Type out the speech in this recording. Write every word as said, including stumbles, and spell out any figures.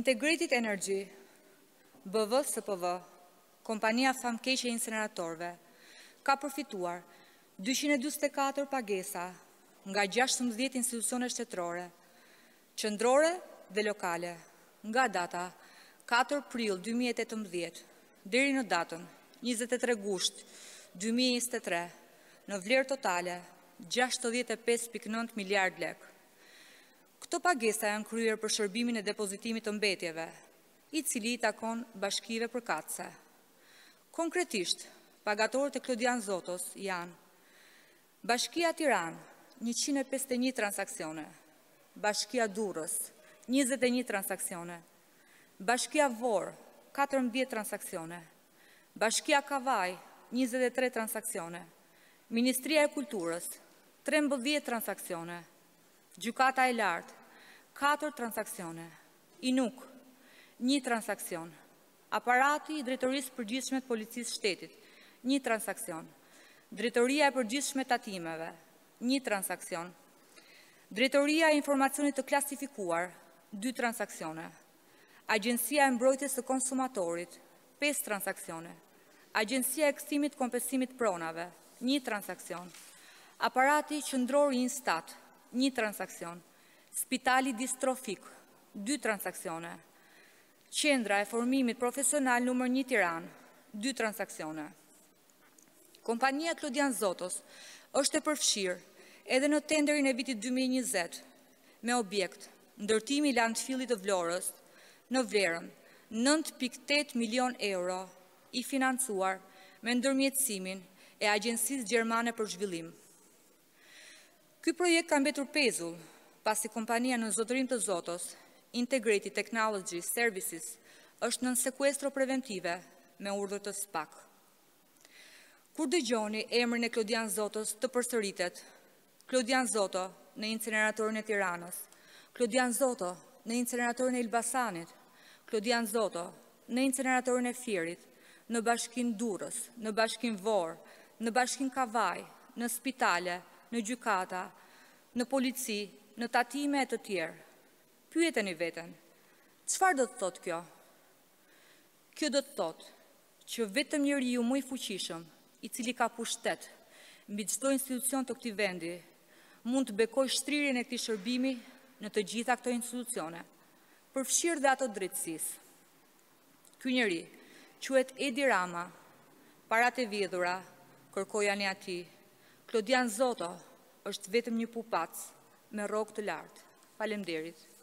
Integrated Energy B V S P V, kompania famkeqe e inceneratorëve, ka përfituar dyqind e njëzet e katër pagesa nga gjashtëmbëdhjetë institucione shtetërore, qendrore dhe lokale, nga data katër prill dy mijë e tetëmbëdhjetë deri në datën njëzet e tre gusht dy mijë e njëzet e tre në vlerë totale gjashtëdhjetë e pesë pikë nëntë miliard lek. Këto pagesa janë kryer për shërbimin e depozitimit të mbetjeve, i cili i takon bashkive përkatëse. Konkretisht, pagatorët e Klodian Zotos janë Bashkia Tiranë, njëqind e pesëdhjetë e një transaksione, Bashkia Durrës, njëzet e një transaksione, Bashkia Vlorë, katërmbëdhjetë transaksione, Bashkia Kavaj, njëzet e tre transaksione, Ministria e Kulturës, trembëdhjetë transaksione, Gjykata e Lartë, katër transaksione, I N U K, një transaksion, Aparati i Drejtorisë Përgjithshme të Policisë Shtetit, një transaksion, Drejtoria e Përgjithshme Tatimeve, një transaksion, Drejtoria e Informacionit të Klasifikuar, dy transaksione, Agjencia e Mbrojtjes së Konsumatorit, pesë transaksione, Agjencia e Ekzimit të Kompensimit Pronave, një transaksion, Aparati Qendror i Instat, një transaksion, Spitali Distrofik, dy transaksione, Qendra e Formimit Profesional numër një Tiranë, dy transaksione. Kompania Klodian Zotos është e përfshirë edhe në tenderin e vitit dy mijë e njëzet me objekt ndërtimi i landfillit të Vlorës në vlerën nëntë pikë tetë milion euro i financuar me ndërmjetësimin e Agjencisë Gjermane për Zhvillim. Ky projekt ka mbetur pezull pasi kompania në zotërim të Zotos, Integrated Technology Services, është nën sekuestro preventive me urdhër të S P K. Kur dëgjoni emrin e Klodian Zotos të përsëritet, Klodian Zoto në inceneratorin e Tiranës, Klodian Zoto në inceneratorin e Elbasanit, Klodian Zoto në inceneratorin e Fierit, në Bashkinë Durrës, në Bashkinë Vlorë, në Bashkinë Kavaj, në spitale, në gjykata, në polici, në tatime e të tjerë. Pyeteni veten, çfarë do të thotë kjo? Kjo do të thotë që vetëm njeriu më i fuqishëm, i cili ka pushtet mbi çdo institucion të këtij vendi, mund të bekojë shtrirjen e këtij shërbimi në të gjitha këto institucione, përfshirë dhe ato drejtësisë. Ky njeri quhet Edi Rama, paratë e vjedhura kërkojani atij. Klodian Zoto është vetëm një pupac me rrokë të lartë. Faleminderit.